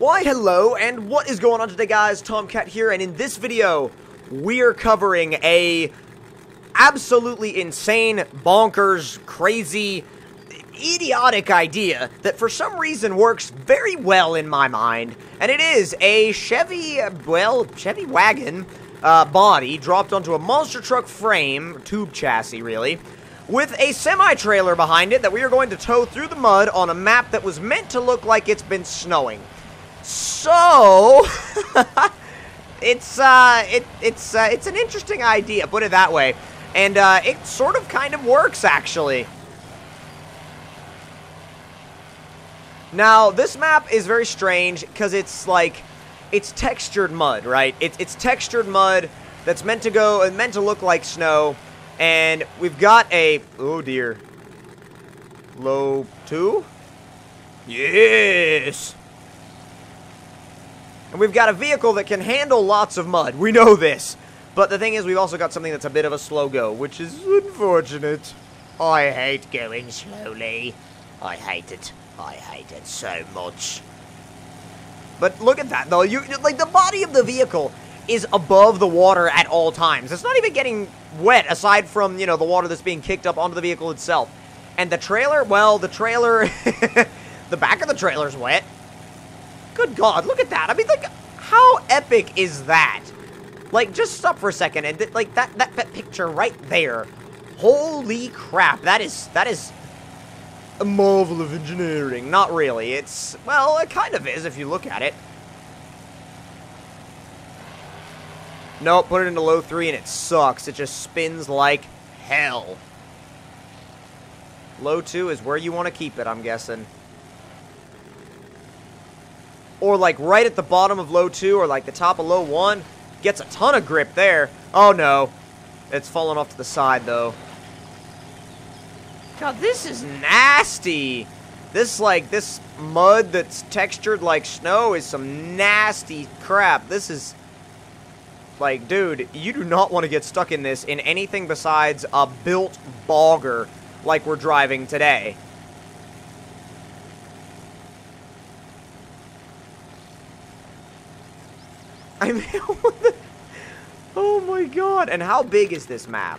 Why hello, and what is going on today, guys? Tomcat here, and in this video we are covering a absolutely insane, bonkers, crazy, idiotic idea that for some reason works very well in my mind, and it is a Chevy, Chevy wagon body dropped onto a monster truck frame, tube chassis really, with a semi-trailer behind it that we are going to tow through the mud on a map that was meant to look like it's been snowing. So, it's an interesting idea, put it that way, and it sort of kind of works, actually. Now, this map is very strange, because it's like, it's textured mud, right? It's textured mud that's meant to go, and meant to look like snow. And we've got a, oh dear, LO2? Yes! And we've got a vehicle that can handle lots of mud. We know this. But the thing is, we've also got something that's a bit of a slow go, which is unfortunate. I hate going slowly. I hate it. I hate it so much. But look at that, though. You, like, the body of the vehicle is above the water at all times. It's not even getting wet, aside from, you know, the water that's being kicked up onto the vehicle itself. And the trailer, well, the trailer, the back of the trailer's wet. Good God, look at that. I mean, like, how epic is that? Like, just stop for a second, and, like, that picture right there. Holy crap, that is a marvel of engineering. Not really, it's, well, it kind of is if you look at it. Nope, put it into low 3 and it sucks. It just spins like hell. Low 2 is where you want to keep it, I'm guessing. Or like right at the bottom of low 2 or like the top of low 1. Gets a ton of grip there. Oh no. It's falling off to the side though. God, this is nasty. This mud that's textured like snow is some nasty crap. This is... Like, dude, you do not want to get stuck in this in anything besides a built bogger like we're driving today. I mean, what the... Oh my God. And how big is this map?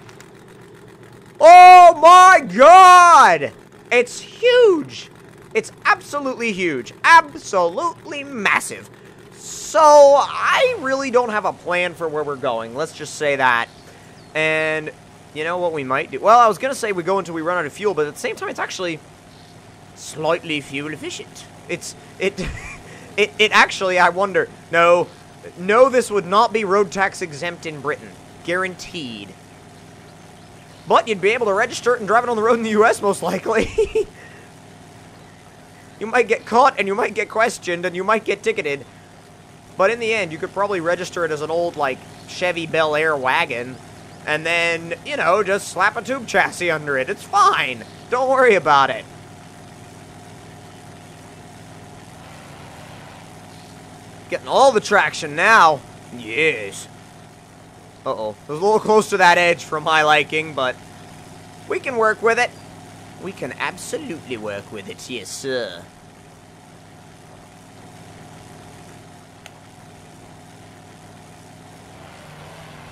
Oh my God! It's huge! It's absolutely huge. Absolutely massive. So, I really don't have a plan for where we're going. Let's just say that. And, you know what we might do? Well, I was going to say we go until we run out of fuel, but at the same time, it's actually slightly fuel efficient. It actually, I wonder. No, this would not be road tax exempt in Britain. Guaranteed. But you'd be able to register it and drive it on the road in the U.S. most likely. You might get caught, and you might get questioned, and you might get ticketed. But in the end, you could probably register it as an old, like, Chevy Bel Air wagon. And then, you know, just slap a tube chassis under it. It's fine. Don't worry about it. Getting all the traction now. Yes. Uh-oh. It was a little close to that edge for my liking, but we can work with it. We can absolutely work with it. Yes, sir.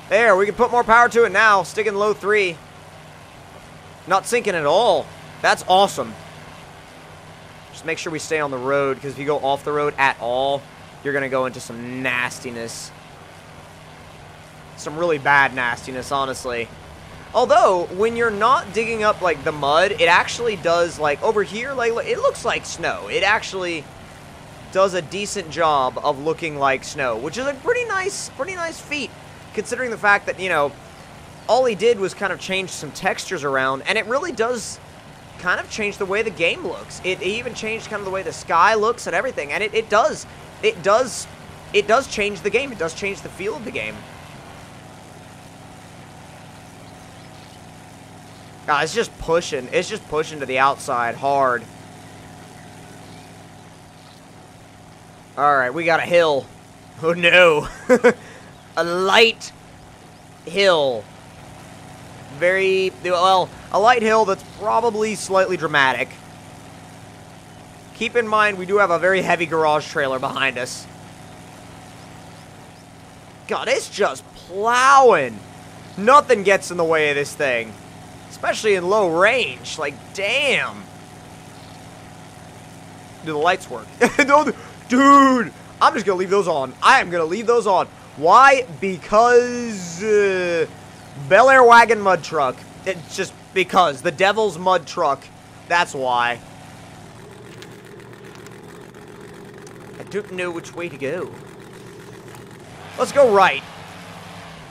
There, we can put more power to it now. Sticking low 3. Not sinking at all. That's awesome. Just make sure we stay on the road, because if you go off the road at all, you're going to go into some nastiness. Some really bad nastiness, honestly. Although, when you're not digging up, like, the mud, it actually does, like, over here, like, it looks like snow. It actually does a decent job of looking like snow, which is a pretty nice feat. Considering the fact that, you know, all he did was kind of change some textures around, and it really does kind of change the way the game looks. It even changed kind of the way the sky looks and everything, and it does change the game. It does change the feel of the game. God, it's just pushing. It's just pushing to the outside hard. Alright, we got a hill. Oh no. A light hill. Very, well, a light hill that's probably slightly dramatic. Keep in mind, we do have a very heavy garage trailer behind us. God, it's just plowing. Nothing gets in the way of this thing. Especially in low range. Like, damn. Do the lights work? No, dude, I'm just going to leave those on. I am going to leave those on. Why? Because Bel Air wagon mud truck. It's just because. The devil's mud truck. That's why. I don't know which way to go. Let's go right.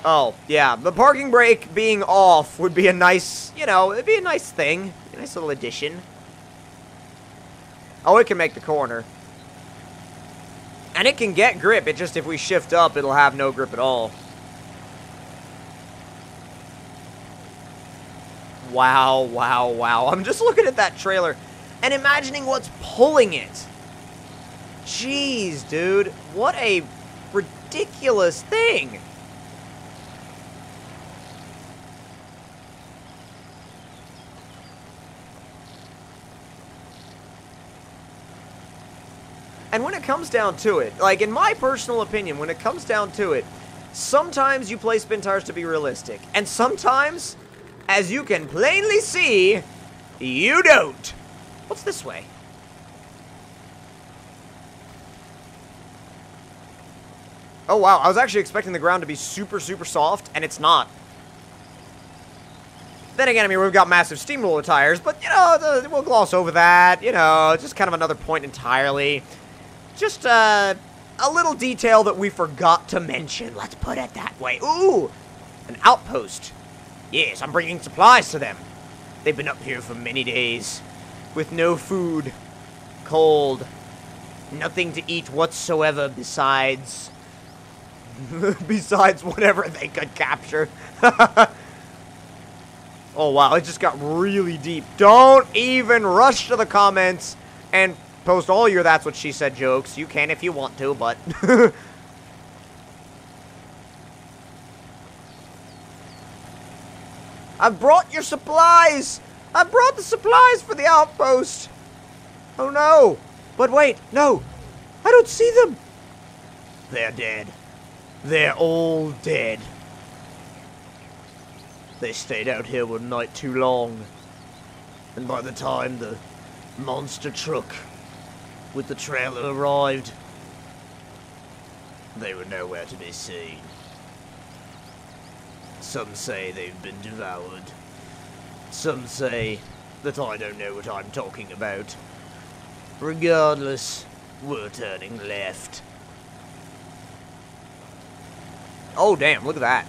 Oh, yeah. The parking brake being off would be a nice, you know, it'd be a nice thing. A nice little addition. Oh, it can make the corner. And it can get grip. It just, if we shift up, it'll have no grip at all. Wow, wow, wow. I'm just looking at that trailer and imagining what's pulling it. Jeez, dude. What a ridiculous thing. And when it comes down to it, like in my personal opinion, when it comes down to it, sometimes you play Spin Tires to be realistic. And sometimes, as you can plainly see, you don't. What's this way? Oh, wow. I was actually expecting the ground to be super, super soft, and it's not. Then again, I mean, we've got massive steamroller tires, but, you know, we'll gloss over that. You know, it's just kind of another point entirely. Just a little detail that we forgot to mention. Let's put it that way. Ooh, an outpost. Yes, I'm bringing supplies to them. They've been up here for many days with no food, cold, nothing to eat whatsoever besides... besides whatever they could capture. Oh, wow, it just got really deep. Don't even rush to the comments and... post all your That's What She Said jokes. You can if you want to, but... I've brought your supplies! I brought the supplies for the outpost! Oh no! But wait, no! I don't see them! They're dead. They're all dead. They stayed out here one night too long. And by the time the monster truck... with the trailer arrived, they were nowhere to be seen. Some say they've been devoured. Some say that I don't know what I'm talking about. Regardless, we're turning left. Oh damn, look at that.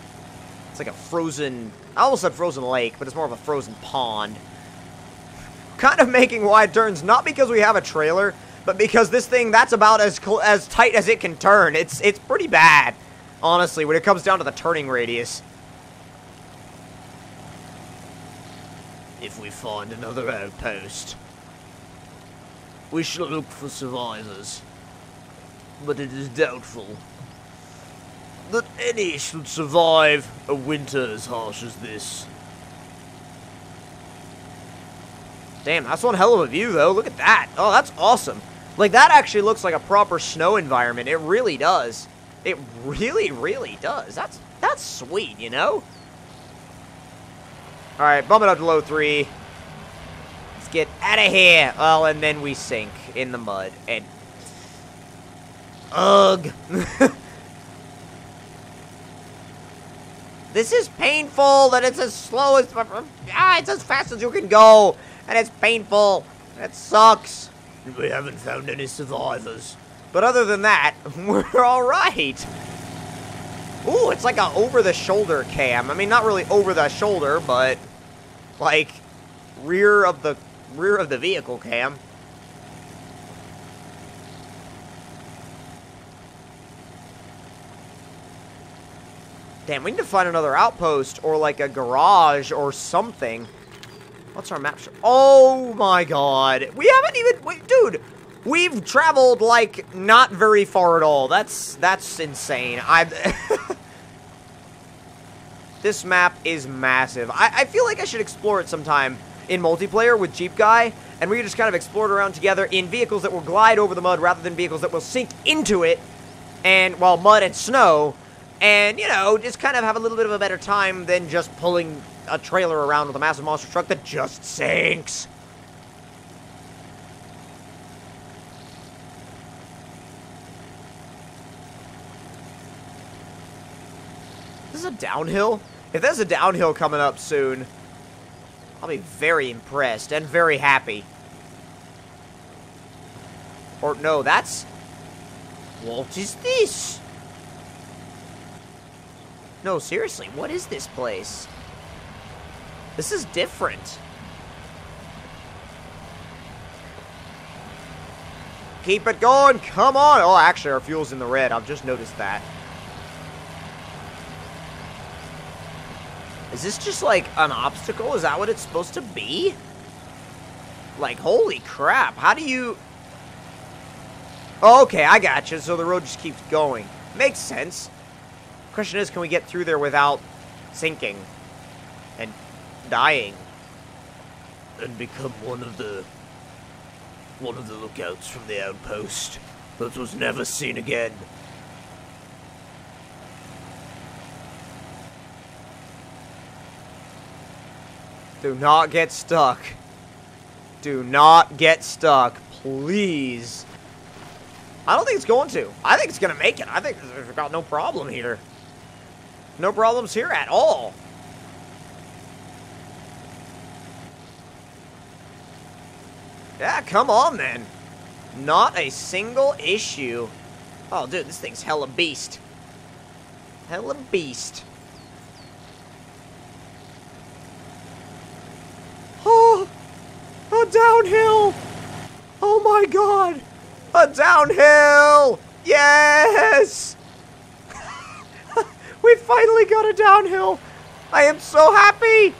It's like a frozen... I almost said frozen lake, but it's more of a frozen pond. Kind of making wide turns, not because we have a trailer, but because this thing, that's about as tight as it can turn. It's pretty bad, honestly, when it comes down to the turning radius. If we find another outpost, we shall look for survivors. But it is doubtful that any should survive a winter as harsh as this. Damn, that's one hell of a view, though. Look at that. Oh, that's awesome. Like, that actually looks like a proper snow environment. It really does. It really, really does. That's sweet, you know? All right, bump it up to low 3. Let's get out of here. Oh, and then we sink in the mud. And... ugh. This is painful that it's as slow as... ah, it's as fast as you can go. And it's painful. That sucks. We haven't found any survivors. But other than that, we're alright. Ooh, it's like a over-the-shoulder cam. I mean, not really over the shoulder, but like rear of the vehicle cam. Damn, we need to find another outpost or like a garage or something. What's our map? Oh my god. We haven't even... wait, dude, we've traveled, like, not very far at all. That's insane. This map is massive. I feel like I should explore it sometime in multiplayer with Jeep Guy and we just kind of explored around together in vehicles that will glide over the mud rather than vehicles that will sink into it, and, well, mud and snow, and, you know, just kind of have a little bit of a better time than just pulling a trailer around with a massive monster truck that just sinks. Is this a downhill? If there's a downhill coming up soon, I'll be very impressed and very happy. Or no, that's... what is this? No, seriously, what is this place? This is different. Keep it going, come on! Oh, actually, our fuel's in the red. I've just noticed that. Is this just, like, an obstacle? Is that what it's supposed to be? Like, holy crap. How do you... oh, okay, I gotcha. So the road just keeps going. Makes sense. Question is, can we get through there without sinking? And dying? And become one of the lookouts from the outpost that was never seen again. Do not get stuck. Do not get stuck, please. I don't think it's going to. I think it's going to make it. I think there's about no problem here. No problems here at all. Yeah, come on then. Not a single issue. Oh, dude, this thing's hella beast. Hella beast. A downhill! Oh my god! A downhill! Yes! We finally got a downhill! I am so happy!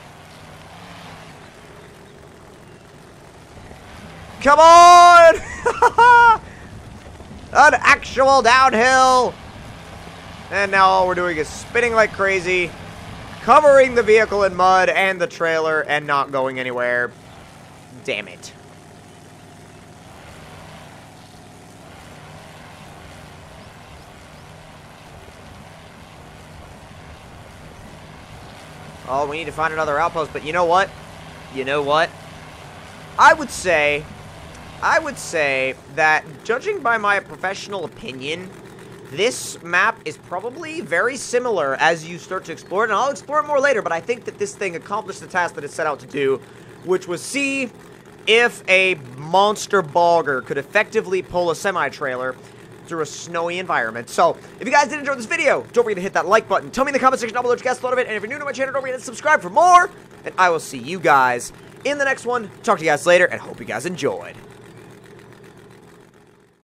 Come on! An actual downhill! And now all we're doing is spinning like crazy, covering the vehicle in mud and the trailer and not going anywhere. Damn it. Oh, we need to find another outpost, but you know what? You know what? I would say that, judging by my professional opinion, this map is probably very similar as you start to explore it, and I'll explore it more later, but I think that this thing accomplished the task that it set out to do, which was see if a monster bogger could effectively pull a semi-trailer through a snowy environment. So, if you guys did enjoy this video, don't forget to hit that like button. Tell me in the comment section down below what you guys thought of it. And if you're new to my channel, don't forget to subscribe for more. And I will see you guys in the next one. Talk to you guys later, and hope you guys enjoyed.